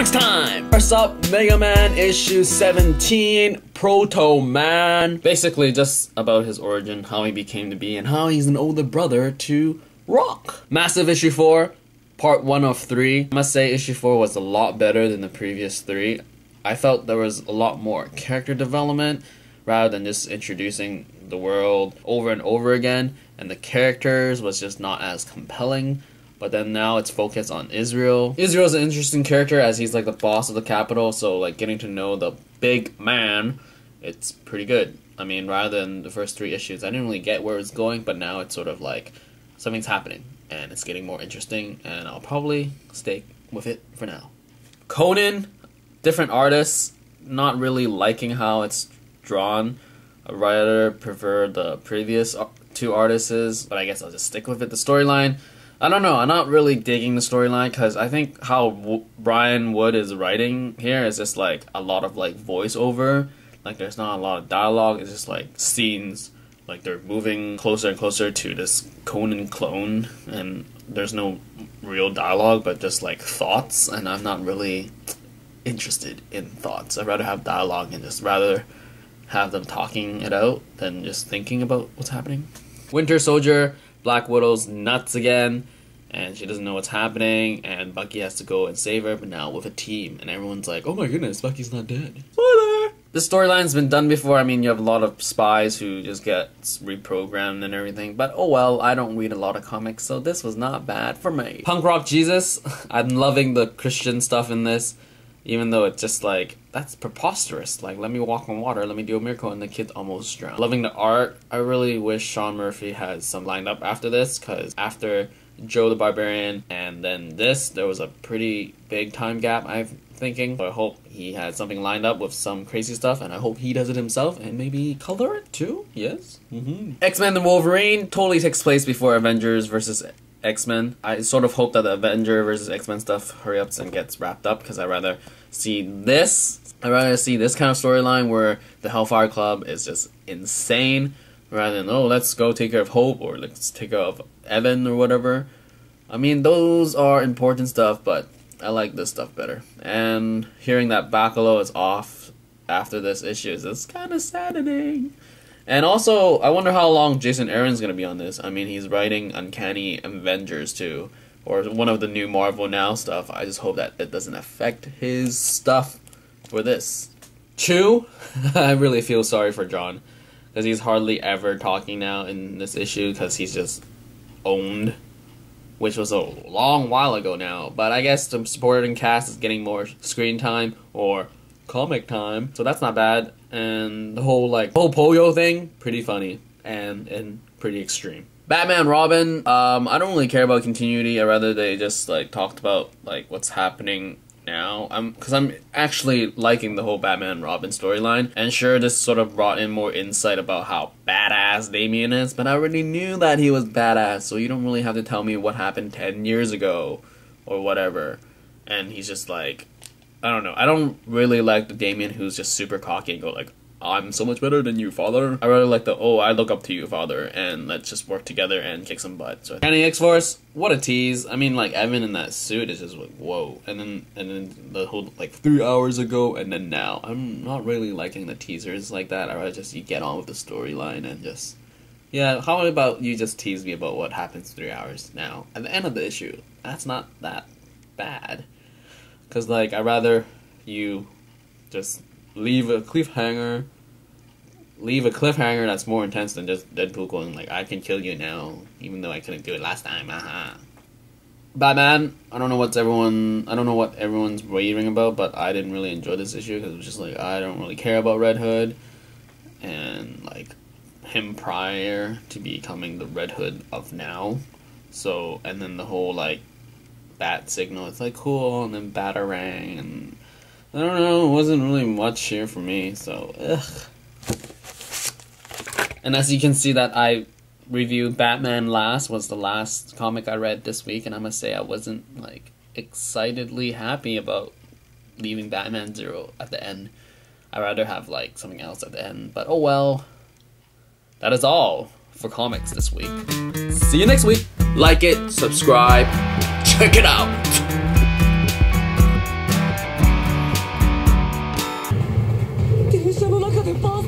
Comics time! First up, Mega Man issue 17, Proto Man. Basically just about his origin, how he became to be, and how he's an older brother to Rock. Massive issue 4, part 1 of 3. I must say issue 4 was a lot better than the previous 3. I felt there was a lot more character development rather than just introducing the world over and over again, and the characters was just not as compelling. But then now it's focused on Israel. Israel's an interesting character as he's like the boss of the capital, so like getting to know the big man, it's pretty good. I mean, rather than the first three issues, I didn't really get where it's going, but now it's sort of like something's happening and it's getting more interesting, and I'll probably stay with it for now. Conan, different artists, not really liking how it's drawn. I'd rather prefer the previous two artists, but I guess I'll just stick with it. The storyline, I don't know, I'm not really digging the storyline because I think how Brian Wood is writing here is just like a lot of like voiceover. Like there's not a lot of dialogue, it's just like scenes. Like they're moving closer and closer to this Conan clone and there's no real dialogue but just like thoughts, and I'm not really interested in thoughts. I'd rather have dialogue and just rather have them talking it out than just thinking about what's happening. Winter Soldier, Black Widow's nuts again, and she doesn't know what's happening, and Bucky has to go and save her, but now with a team, and everyone's like, oh my goodness, Bucky's not dead. Spoiler! This storyline's been done before. I mean, you have a lot of spies who just get reprogrammed and everything, but oh well, I don't read a lot of comics, so this was not bad for me. Punk Rock Jesus, I'm loving the Christian stuff in this, even though it's just like, that's preposterous. Like, let me walk on water, let me do a miracle, and the kid almost drowned. Loving the art. I really wish Sean Murphy had some lined up after this, because after Joe the Barbarian and then this, there was a pretty big time gap, I'm thinking. But I hope he had something lined up with some crazy stuff, and I hope he does it himself, and maybe color it too, yes? X-Men and Wolverine totally takes place before Avengers vs. X-Men. I sort of hope that the Avengers vs. X-Men stuff hurry ups and gets wrapped up, because I'd rather see this. I'd rather see this kind of storyline where the Hellfire Club is just insane, rather than, oh, let's go take care of Hope or let's take care of Evan or whatever. I mean, those are important stuff, but I like this stuff better. And hearing that Bacalo is off after this issue is just kind of saddening. And also, I wonder how long Jason Aaron's going to be on this. I mean, he's writing Uncanny Avengers too, or one of the new Marvel Now stuff. I just hope that it doesn't affect his stuff for this. Chew, I really feel sorry for John, because he's hardly ever talking now in this issue, because he's just owned, which was a long while ago now. But I guess the supporting cast is getting more screen time or comic time, so that's not bad. And the whole like Poyo thing, pretty funny and pretty extreme. Batman Robin, I don't really care about continuity. I'd rather they just like talked about like what's happening now. Because I'm actually liking the whole Batman Robin storyline, and sure, this sort of brought in more insight about how badass Damian is, but I already knew that he was badass, so you don't really have to tell me what happened 10 years ago or whatever. And he's just like, I don't know, I don't really like the Damian who's just super cocky and go like, I'm so much better than you, father. I really like the, oh, I look up to you, father, and let's just work together and kick some butt. So, and X-Force, what a tease. I mean, like, Evan in that suit is just like, whoa. And then the whole, like, 3 hours ago, and then now. I'm not really liking the teasers like that. I'd rather just, you get on with the storyline and just, yeah, how about you just tease me about what happens 3 hours now? At the end of the issue, that's not that bad. Because, like, I'd rather you just leave a cliffhanger that's more intense than just Deadpool going like, I can kill you now, even though I couldn't do it last time, haha. Batman, I don't know what everyone's raving about, but I didn't really enjoy this issue, because it was just like, I don't really care about Red Hood, and like him prior to becoming the Red Hood of now. So, and then the whole like Bat-signal, it's like cool, and then Batarang, and I don't know, it wasn't really much here for me, so ugh. And as you can see that I reviewed Batman last, was the last comic I read this week, and I must say I wasn't like excitedly happy about leaving Batman Zero at the end. I'd rather have like something else at the end, but oh well. That is all for comics this week. See you next week. Like it, subscribe, check it out. Look at me, Paul!